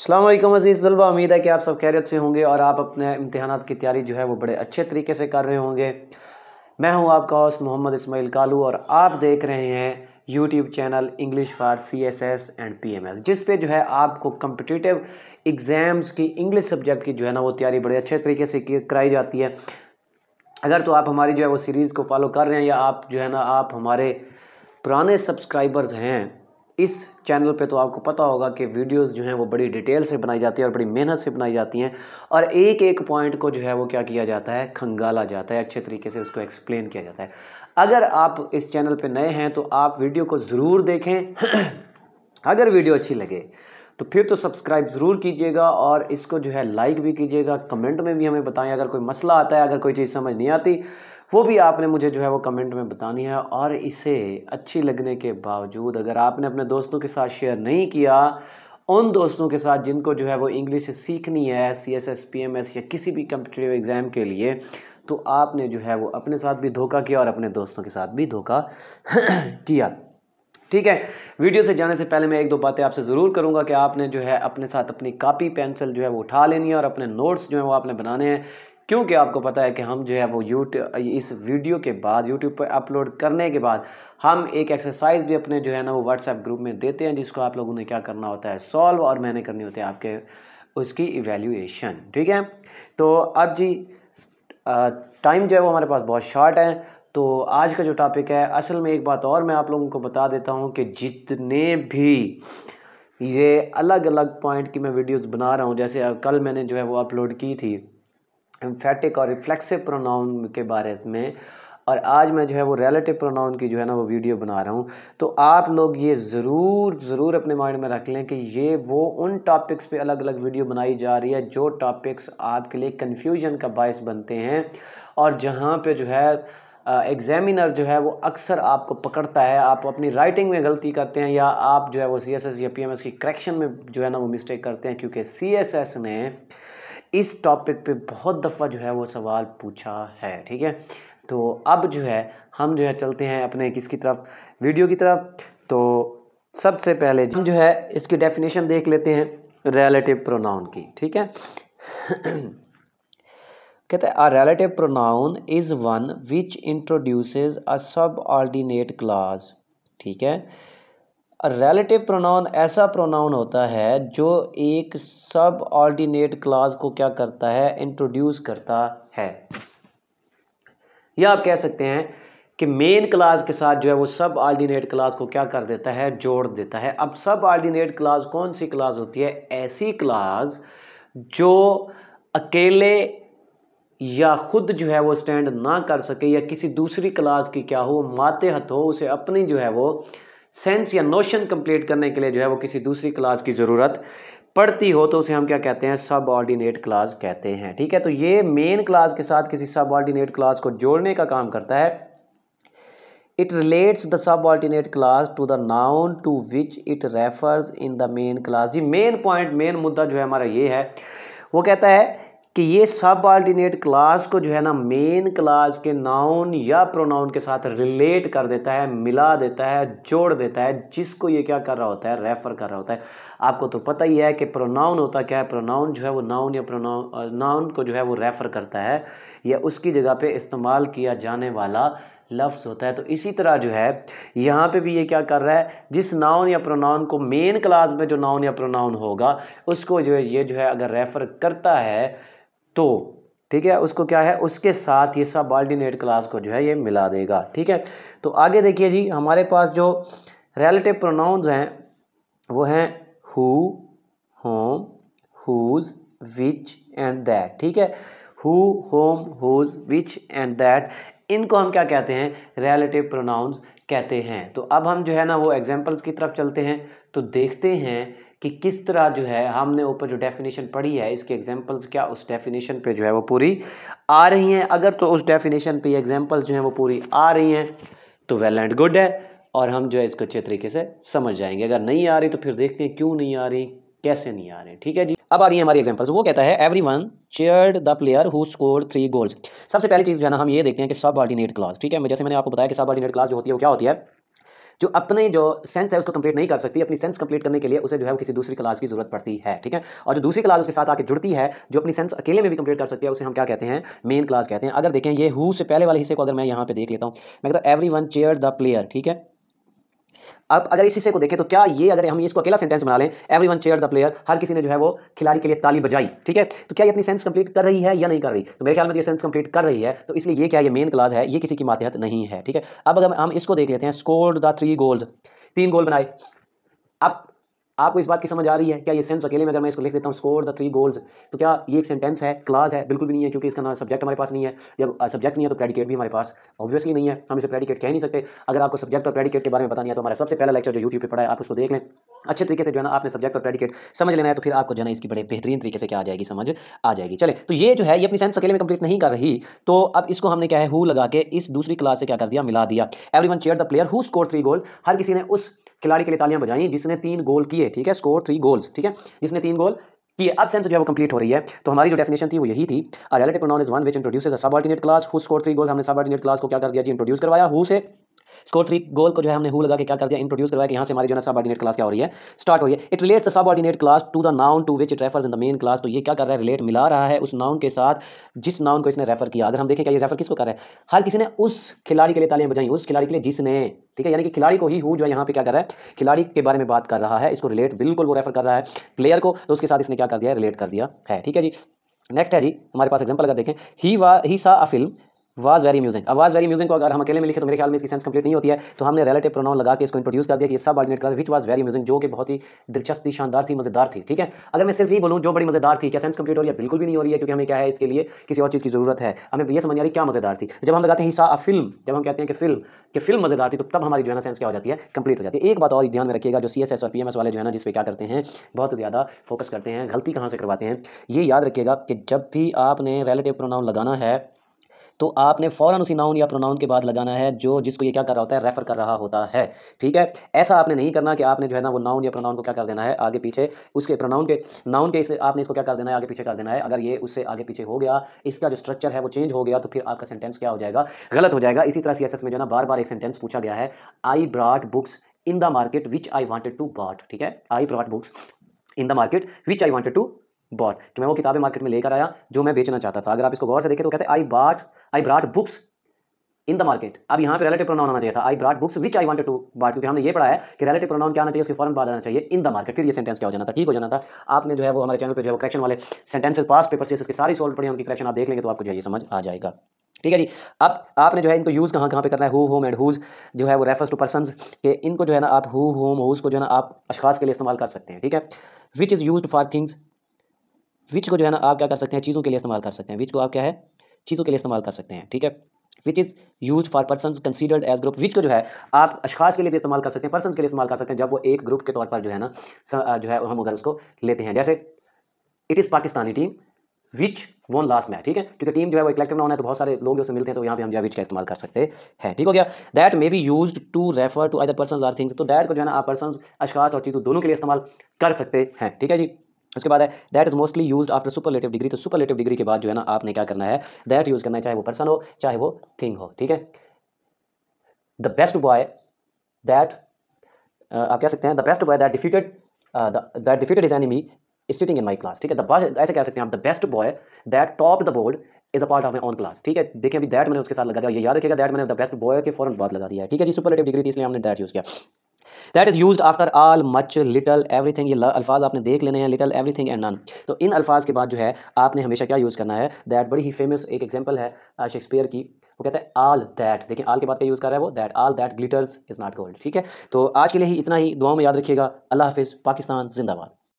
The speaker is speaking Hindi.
अस्सलाम वालेकुम अज़ीज़ तलबा, उम्मीद है कि आप सब खैरियत से होंगे और आप अपने इम्तिहानात की तैयारी जो है वो बड़े अच्छे तरीके से कर रहे होंगे। मैं हूं आपका होस्ट मोहम्मद इस्माइल कालू और आप देख रहे हैं YouTube channel English for CSS and PMS, जिस पे जो है आपको कम्पिटिटिव एग्ज़ाम्स की इंग्लिश सब्जेक्ट की जो है ना वो तैयारी बड़े अच्छे तरीके से कराई जाती है। अगर तो आप हमारी जो है वो सीरीज़ को फॉलो कर रहे हैं या आप जो है ना आप हमारे पुराने सब्सक्राइबर्स हैं इस चैनल पे, तो आपको पता होगा कि वीडियोस जो हैं वो बड़ी डिटेल से बनाई जाती है और बड़ी मेहनत से बनाई जाती हैं और एक एक पॉइंट को जो है वो क्या किया जाता है, खंगाला जाता है, अच्छे तरीके से उसको एक्सप्लेन किया जाता है। अगर आप इस चैनल पे नए हैं तो आप वीडियो को ज़रूर देखें, अगर वीडियो अच्छी लगे तो फिर तो सब्सक्राइब ज़रूर कीजिएगा और इसको जो है लाइक भी कीजिएगा। कमेंट में भी हमें बताएं, अगर कोई मसला आता है, अगर कोई चीज़ समझ नहीं आती वो भी आपने मुझे जो है वो कमेंट में बतानी है। और इसे अच्छी लगने के बावजूद अगर आपने अपने दोस्तों के साथ शेयर नहीं किया, उन दोस्तों के साथ जिनको जो है वो इंग्लिश सीखनी है सीएसएस पीएमएस या किसी भी कम्पिटिटिव एग्ज़ाम के लिए, तो आपने जो है वो अपने साथ भी धोखा किया और अपने दोस्तों के साथ भी धोखा किया। ठीक है, वीडियो से जाने से पहले मैं एक दो बातें आपसे ज़रूर करूंगा कि आपने जो है अपने साथ अपनी कापी पेंसिल जो है वो उठा लेनी है और अपने नोट्स जो है वो आपने बनाने हैं, क्योंकि आपको पता है कि हम जो है वो इस वीडियो के बाद यूट्यूब पर अपलोड करने के बाद हम एक एक्सरसाइज भी अपने जो है ना वो व्हाट्सएप ग्रुप में देते हैं, जिसको आप लोगों ने क्या करना होता है, सॉल्व, और मैंने करनी होती है आपके उसकी इवेल्यूएशन। ठीक है, तो अब जी टाइम जो है वो हमारे पास बहुत शॉर्ट है, तो आज का जो टॉपिक है, असल में एक बात और मैं आप लोगों को बता देता हूँ कि जितने भी ये अलग अलग पॉइंट की मैं वीडियोज़ बना रहा हूँ, जैसे कल मैंने जो है वो अपलोड की थी एम्फेटिक और रिफ्लेक्सिव प्रोनाउन के बारे में, और आज मैं जो है वो रिलेटिव प्रोनाउन की जो है ना वो वीडियो बना रहा हूँ, तो आप लोग ये ज़रूर अपने माइंड में रख लें कि ये वो उन टॉपिक्स पे अलग अलग वीडियो बनाई जा रही है जो टॉपिक्स आपके लिए कन्फ्यूजन का बायस बनते हैं और जहाँ पे जो है एग्जामिनर जो है वो अक्सर आपको पकड़ता है, आप अपनी राइटिंग में गलती करते हैं या आप जो है वो सीएसएस या पीएमएस की करेक्शन में जो है ना वो मिस्टेक करते हैं, क्योंकि सीएसएस ने इस टॉपिक पे बहुत दफ़ा जो है वो सवाल पूछा है। ठीक है, तो अब जो है हम जो है चलते हैं अपने किसकी तरफ, वीडियो की तरफ। तो सबसे पहले हम जो है इसकी डेफिनेशन देख लेते हैं रिलेटिव प्रोनाउन की। ठीक है, कहते हैं a relative pronoun is one which introduces a subordinate clause. ठीक है, रिलेटिव प्रोनाउन ऐसा प्रोनाउन होता है जो एक सब ऑर्डिनेट क्लॉज को क्या करता है, इंट्रोड्यूस करता है, या आप कह सकते हैं कि मेन क्लॉज के साथ जो है वो सब ऑर्डिनेट क्लॉज को क्या कर देता है, जोड़ देता है। अब सब ऑर्डिनेट क्लॉज कौन सी क्लॉज होती है, ऐसी क्लॉज जो अकेले या खुद जो है वो स्टैंड ना कर सके या किसी दूसरी क्लॉज की क्या हो, मातेहत हो, उसे अपनी जो है वो सेंस या नोशन कंप्लीट करने के लिए जो है वो किसी दूसरी क्लास की ज़रूरत पड़ती हो, तो उसे हम क्या कहते हैं, सब ऑर्डिनेट क्लास कहते हैं। ठीक है, तो ये मेन क्लास के साथ किसी सब ऑर्डिनेट क्लास को जोड़ने का काम करता है। It relates the subordinate class to the noun to which it refers in the main class. ये मेन पॉइंट, मेन मुद्दा जो है हमारा ये है, वो कहता है कि ये सब ऑर्डिनेट क्लास को जो है ना मेन क्लास के नाउन या प्रोनाउन के साथ रिलेट कर देता है, मिला देता है, जोड़ देता है, जिसको ये क्या कर रहा होता है, रेफर कर रहा होता है। आपको तो पता ही है कि प्रोनाउन होता क्या है, प्रोनाउन जो है वो नाउन या नाउन को जो है वो रेफर करता है या उसकी जगह पे इस्तेमाल किया जाने वाला लफ्ज़ होता है। तो इसी तरह जो है यहाँ पे भी ये क्या कर रहा है, जिस नाउन या प्रोनाउन को मेन क्लास में जो नाउन या प्रोनाउन होगा उसको जो है ये जो है अगर रेफर करता है तो ठीक है, उसको क्या है, उसके साथ ये सब ऑर्डिनेट क्लास को जो है ये मिला देगा। ठीक है, तो आगे देखिए जी, हमारे पास जो रिलेटिव प्रोनाउंस हैं वो हैं who, whom, whose, which and that. ठीक है, who, whom, whose, which and that, इनको हम क्या कहते हैं, रिलेटिव प्रोनाउंस कहते हैं। तो अब हम जो है ना वो एग्जाम्पल्स की तरफ चलते हैं, तो देखते हैं कि किस तरह जो है हमने ऊपर जो डेफिनेशन पढ़ी है इसके एग्जांपल्स क्या उस डेफिनेशन पे जो है वो पूरी आ रही हैं। अगर तो उस डेफिनेशन पे ये एग्जांपल्स जो हैं वो पूरी आ रही हैं तो वेल एंड गुड है और हम जो है इसको अच्छे तरीके से समझ जाएंगे। अगर नहीं आ रही तो फिर देखते हैं क्यों नहीं आ रही, कैसे नहीं आ रही। ठीक है जी, अब आ रही है हमारी एग्जांपल्स। वो कहता है everyone cheered the player who scored 3 goals. सबसे पहली चीज़ जो है ना हम ये देखते हैं कि सबऑर्डिनेट क्लॉज। ठीक है, जैसे मैंने आपको बताया कि सबऑर्डिनेट क्लॉज जो होती है वो क्या होती है, जो अपने जो सेंस है उसको कंप्लीट नहीं कर सकती, अपनी सेंस कंप्लीट करने के लिए उसे जो है किसी दूसरी क्लास की जरूरत पड़ती है, ठीक है। और जो दूसरी क्लास उसके साथ आके जुड़ती है, जो अपनी सेंस अकेले में भी कंप्लीट कर सकती है, उसे हम क्या कहते हैं, मेन क्लास कहते हैं। अगर देखें ये हु से पहले वाले हिस्से को अगर मैं यहाँ पे देख लेता हूँ, मैं कहता हूँ एवरीवन चीयर्ड द प्लेयर, ठीक है। अब अगर इस हिस्से को देखें तो क्या ये, अगर हम इसको अकेला सेंटेंस बना लें, एवरीवन चीयर्ड द प्लेयर, हर किसी ने जो है वो खिलाड़ी के लिए ताली बजाई, ठीक है, तो क्या ये अपनी सेंस कंप्लीट कर रही है या नहीं कर रही? तो मेरे ख्याल में ये सेंस कंप्लीट कर रही है, तो इसलिए ये क्या, ये मेन क्लास है, ये किसी की मातहत नहीं है, ठीक है। अब अगर हम इसको देख लेते हैं, स्कोर्ड द 3 गोल्स, 3 गोल बनाए। अब आपको इस बात की समझ आ रही है क्या? ये सेंस अकेले में अगर मैं इसको लिख देता हूँ, स्कोर द 3 गोल्स, तो क्या ये एक सेंटेंस है, क्लास है? बिल्कुल भी नहीं है, क्योंकि इसका ना सब्जेक्ट हमारे पास नहीं है। जब सब्जेक्ट नहीं है तो प्रेडिकेट भी हमारे पास ऑब्वियसली नहीं है, हम इसे प्रेडिकेट कह ही नहीं सकते। अगर आपको सब्जेक्ट और प्रेडिकेट के बारे में पता नहीं है तो हमारा सबसे पहला लेक्चर जो यूट्यूब पर पड़ा है, आप उसको देख लें अच्छे तरीके से, जो है ना आपने सब्जेक्ट और प्रेडिकेट समझ लेना है, तो फिर आपको जो है इसकी बड़े बेहतरीन तरीके से क्या आ जाएगी, समझ आ जाएगी। चले, तो ये जो है ये अपनी सेंस अकेले में कंप्लीट नहीं कर रही, तो अब इसको हमने क्या है, हु लगा के इस दूसरी क्लास से क्या कर दिया, मिला दिया। Everyone cheered the player who scored 3 goals, हर किसी ने उस खिलाड़ी के लिए तालियां बजाई जिसने 3 गोल किए, ठीक है, स्कोर 3 गोल्स, ठीक है, जिसने 3 गोल किए। अब सेंस जो है वो कंप्लीट हो रही है, तो हमारी जो डेफिनेशन थी वो यही थी, a relative pronoun is one which introduces a subordinate class who score 3 goals. हमने सबऑर्डिनेट क्लास को क्या कर दिया जी, इंट्रोड्यूस करवाया। हु से स्कोर 3 गोल को जो है हमने हु लगा के क्या कर दिया, इंट्रोड्यूस करवाया कि यहाँ से हमारी जो है सबऑर्डिनेट क्लास क्या हो रही है, स्टार्ट हो रही है। It relates the subordinate class to the noun to which it refers in the main class, तो ये क्या कर रहा है, रिलेट मिला रहा है उस नाउन के साथ जिस नाउन को इसने रेफर किया। अगर हम देखें क्या ये रेफर किसको कर रहा है, हर किसी ने उस खिलाड़ी के लिए तालियां बजाई, उस खिलाड़ी के लिए जिसने, ठीक है, यानी कि खिलाड़ी को ही हु जो यहाँ पे क्या कर रहा है, खिलाड़ी के बारे में बात कर रहा है, इसको रिलेट बिल्कुल वो रेफर कर रहा है प्लेयर को, तो उसके साथ इसने क्या कर दिया है, रिलेट कर दिया है, ठीक है जी। नेक्स्ट है जी हमारे पास एग्जांपल अगर देखें, he saw a film was very musing. अब वाज वेरी म्यूजिंग को अगर हम अकेले में लिखे तो मेरे ख्याल में इसकी सेंस कंप्लीट नहीं होती है, तो हमने रिलेटिव प्रोनाउन लगा के इसको इंट्रोड्यूस कर दिया कि ये subordinate class which was very musing, जो कि बहुत ही दिलचस्प थी, शानदार थी, मजेदार थी, ठीक है। अगर मैं सिर्फ ही बोलूँ जो बड़ी मजेदार थी, क्या सेंस कंप्लीट हो रही है? बिल्कुल भी नहीं हो रही है, क्योंकि हमें क्या है, इसके लिए किसी और चीज़ की जरूरत है। हमें यह समझ आ रही क्या मजेदार थी। जब हम लगाते हैं हिस्सा फिल्म, जब हम कहते हैं कि फिल्म मजेदार थी, तो तब हमारी जो है ना सेंस क्या हो जाती है, कंप्लीट हो जाती है। एक बात और ध्यान में रखिएगा, जो सीएसएस और पीएमएस वाले जो है ना, जिस पे क्या करते हैं, बहुत ज़्यादा फोकस करते हैं, गलती कहाँ से करवाते हैं, ये याद रखिएगा कि जब भी आपने रिलेटिव प्रोनाउन लगाना है तो आपने फौरन उसी नाउन या प्रोनाउन के बाद लगाना है जो जिसको ये क्या कर रहा होता है, रेफर कर रहा होता है, ठीक है। ऐसा आपने नहीं करना कि आपने जो है ना वो नाउन या प्रोनाउन को क्या कर देना है, आगे पीछे उसके प्रोनाउन के नाउन के आपने इसको क्या कर देना है, आगे पीछे कर देना है। अगर ये उससे आगे पीछे हो गया, इसका जो स्ट्रक्चर है वो चेंज हो गया, तो फिर आपका सेंटेंस क्या हो जाएगा, गलत हो जाएगा। इसी तरह सीएसएस में जो है ना बार बार एक सेंटेंस पूछा गया है, I brought books in the market which I wanted to bought, ठीक है, I brought books in the market which I wanted to bought, कि मैं वो किताबें मार्केट में लेकर आया जो मैं बेचना चाहता था। अगर आप इसको गौर से देखें तो कहते हैं I brought books in the market. अब यहाँ पे रिलेटिव प्रोनाउन आना चाहिए था, I brought books which I wanted to bought, क्योंकि हमने ये पढ़ा है कि रिलेटिव प्रोनाउन क्या आना चाहिए, उसके फॉरन बाद आना चाहिए इन द मार्केट, फिर ये सेंटेंस क्या हो जाना था, ठीक हो जाना था। आपने जो है वो हमारे चैनल पर जो है करेक्शन वाले सेंटेंसेस पास पेपर सीएसएस के सारी सॉल्व पड़े हैं, उनकी करेक्शन आप देख लेंगे तो आपको जो है समझ आ जाएगा, ठीक है जी। अब आपने जो है इनको यूज़ कहाँ कहाँ पे करना है, हु होम एंड हुज जो है वो रेफर्स टू पर्संस, के इनको जो है ना आप हु होम हुज को जो है ना आप अशखास के लिए इस्तेमाल कर सकते हैं, ठीक है। Which is used for things, which को जो है ना आप क्या कर सकते हैं, चीज़ों के लिए इस्तेमाल कर सकते हैं, विच को आप क्या है, चीज़ों के लिए इस्तेमाल कर सकते हैं, ठीक है। Which is use for persons considered as group, which को जो है आप अशखास के लिए भी इस्तेमाल कर सकते हैं, पर्सन्स के लिए इस्तेमाल कर सकते हैं, जब वो एक ग्रुप के तौर पर जो है ना जो है हम अगर उसको लेते हैं। जैसे it is Pakistani team which won last match, ठीक है, क्योंकि टीम जो है वो इलेक्टिव नाउन है, तो बहुत सारे लोग उसमें मिलते हैं, तो यहाँ पे हम जो है विच का इस्तेमाल कर सकते हैं, ठीक हो गया। That may be used to refer to other persons or things, तो दैट को जो है ना आप पर्सन्स, अशखास और चीज़ों दोनों के लिए इस्तेमाल कर सकते हैं, ठीक है जी। उसके बाद है that is mostly used after superlative degree, तो सुपरलेटिव डिग्री के बाद जो है ना आपने क्या करना है, दैट यूज करना है, चाहे वो पर्सन हो चाहे वो थिंग हो, ठीक है। द बेस्ट बॉय दैट, आप कह सकते हैं the best boy that defeated his enemy is sitting in my class, ठीक है। ऐसे कह सकते हैं आप, the best boy that top the board is a part of my own class, ठीक है। देखिए अभी दैट मैंने उसके साथ लगा दिया, ये याद रखिएगा, दैट मैंने द बेस्ट बॉय के फौरन बाद लगा दिया है, ठीक है जी, सुपरलेटिव डिग्री थी इसलिए हमने दैट यूज किया। That is use after all much little everything, ये अल्फाज आपने देख लेने हैं, लिटल एवरीथिंग एंड नन, तो इन अल्फाज के बाद जो है आपने हमेशा क्या यूज़ करना है, दैट। बड़ी ही फेमस एक एग्जाम्पल है शेक्सपियर की, वो कहता है ऑल दैट, देखिए ऑल के बाद क्या यूज़ कर रहा है वो, that all that glitters is not gold, ठीक है। तो आज के लिए ही इतना ही, दुआओं में याद रखिएगा, अल्लाह हाफिज़, पाकिस्तान जिंदाबाद।